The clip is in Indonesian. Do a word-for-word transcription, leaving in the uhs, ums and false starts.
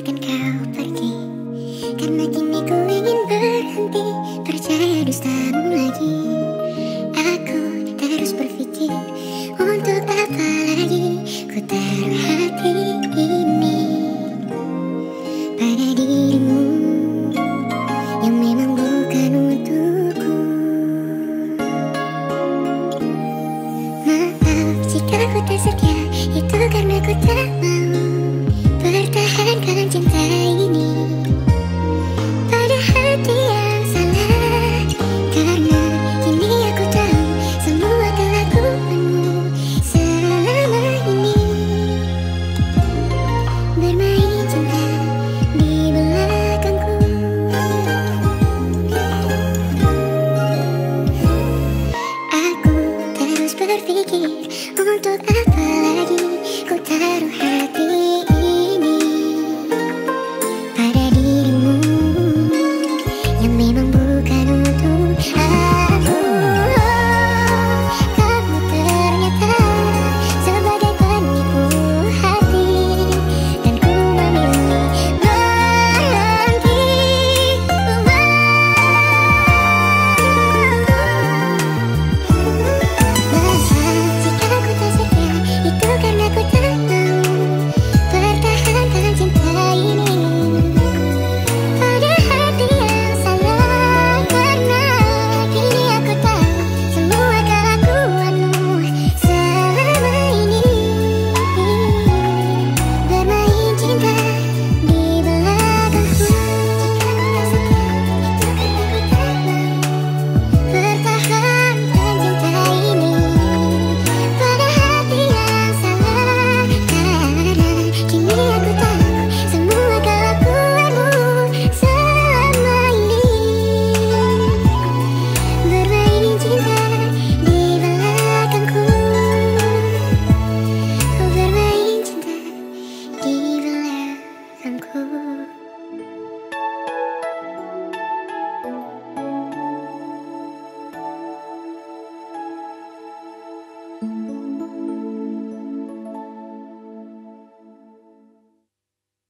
Karena ku tak setia, itu karena ku tak